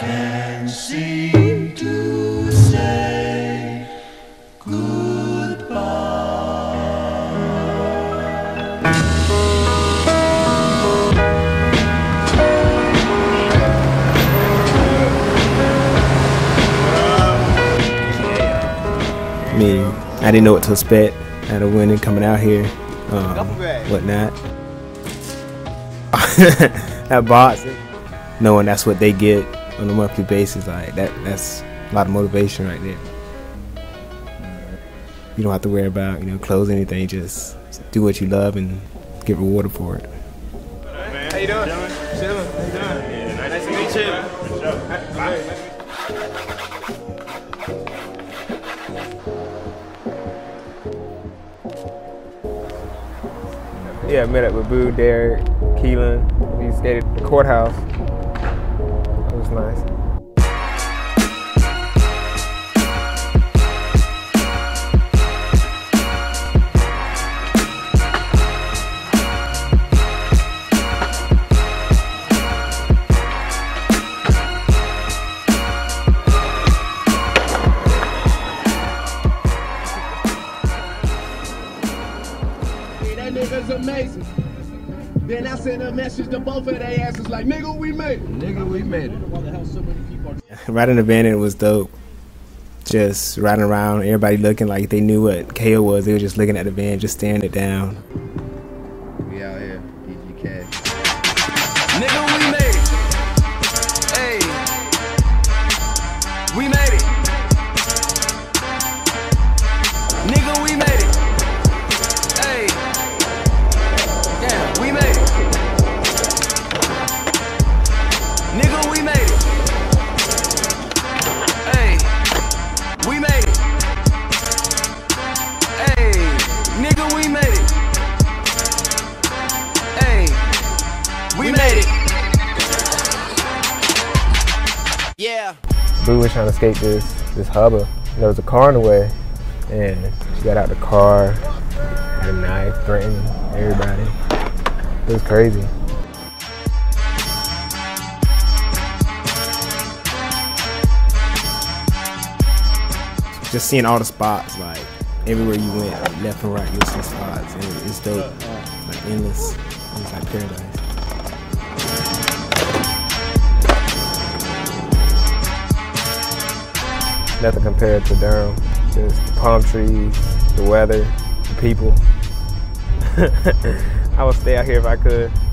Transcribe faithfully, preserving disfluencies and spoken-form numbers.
can seem to say goodbye. I mean, I didn't know what to expect at a winning coming out here, um, whatnot. That box, knowing that's what they get on a monthly basis, like that, that's a lot of motivation right there. You don't have to worry about, you know, clothes or anything. Just do what you love and get rewarded for it. How you doing? Chilling. How you doing? Yeah, nice to meet you. Bye. Yeah, I met up with Boo, Derek, Keelan. We skated at the courthouse. It was nice. Nigga's amazing. Then I sent a message to both of their asses like, nigga, we made it. Nigga, we made it. Riding the van, it was dope. Just riding around, everybody looking like they knew what K O was. They were just looking at the van, just staring it down. We out here, eat your cash. Nigga, we made it. Hey, we made it. Nigga, we made it. Yeah. We were trying to skate this this hubba. And there was a car in the way, and she got out the car, had a knife, threatened everybody. It was crazy. Just seeing all the spots, like everywhere you went, like, left and right, you see spots, and it's dope, like endless. It's like paradise. Nothing compared to Durham. Just the palm trees, the weather, the people. I would stay out here if I could.